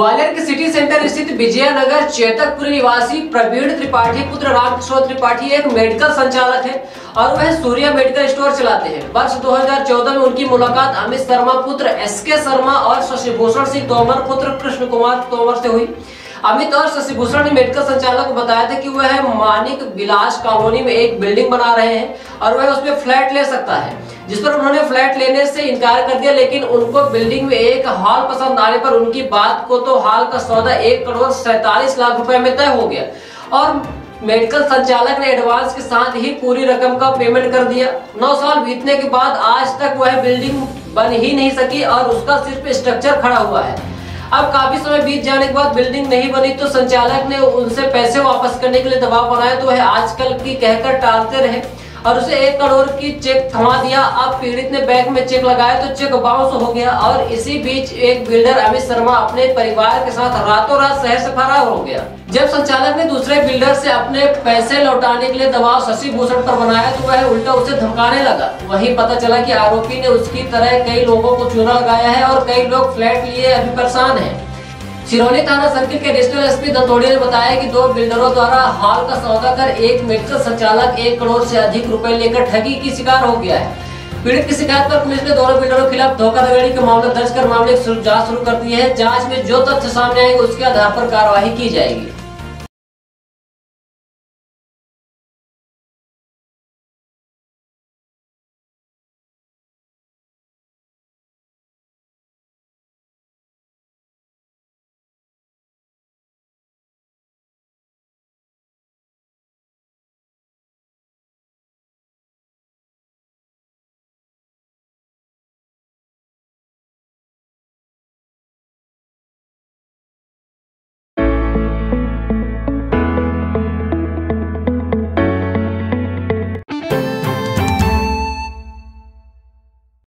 ग्वालियर के city centre स्थित विजयनगर चेतकपुरी निवासी प्रवीण त्रिपाठी पुत्र राम किशोर त्रिपाठी एक मेडिकल संचालक हैं और वह सूर्य मेडिकल स्टोर चलाते हैं। वर्ष 2014 में उनकी मुलाकात अमित शर्मा पुत्र एसके शर्मा और शशिभूषण सिंह तोमर पुत्र कृष्ण कुमार तोमर से हुई। अमित और शशिभूषण ने मेडिकल संचालक को बताया था कि वह मानिक बिलास कॉलोनी में एक बिल्डिंग बना रहे हैं और वह उसमें फ्लैट ले सकता है, जिस पर उन्होंने फ्लैट लेने से इनकार कर दिया। लेकिन उनको बिल्डिंग में एक हॉल पसंद आने पर उनकी बात को तो हॉल का सौदा 1,47,00,000 रुपए में तय हो गया और मेडिकल संचालक ने एडवांस के साथ ही पूरी रकम का पेमेंट कर दिया। 9 साल बीतने के बाद आज तक वह बिल्डिंग बन ही नहीं सकी और उसका सिर्फ स्ट्रक्चर खड़ा हुआ है। अब काफी समय बीत जाने के बाद बिल्डिंग नहीं बनी तो संचालक ने उनसे पैसे वापस करने के लिए दबाव बनाया तो वह आजकल की कहकर टालते रहे और उसे 1 करोड़ की चेक थमा दिया। अब पीड़ित ने बैंक में चेक लगाया तो चेक बाउंस हो गया और इसी बीच एक बिल्डर अमित शर्मा अपने परिवार के साथ रातों रात शहर से फरार हो गया। जब संचालक ने दूसरे बिल्डर से अपने पैसे लौटाने के लिए दबाव शशिभूषण पर बनाया तो वह उल्टा उसे धमकाने लगा। वहीं पता चला कि आरोपी ने उसकी तरह कई लोगों को चूना लगाया है और कई लोग फ्लैट लिए अभी परेशान है। चिरौली थाना सर्किट के एडिशनल एसपी दंतोड़िया ने बताया कि 2 बिल्डरों द्वारा हॉल का सौदा कर एक मेडिकल संचालक 1 करोड़ से अधिक रुपए लेकर ठगी की शिकार हो गया है। पीड़ित की शिकायत पर पुलिस ने दोनों बिल्डरों के खिलाफ धोखाधड़ी का मामला दर्ज कर मामले की जांच शुरू कर दी है। जांच में जो तथ्य सामने आएंगे उसके आधार पर कार्रवाई की जाएगी।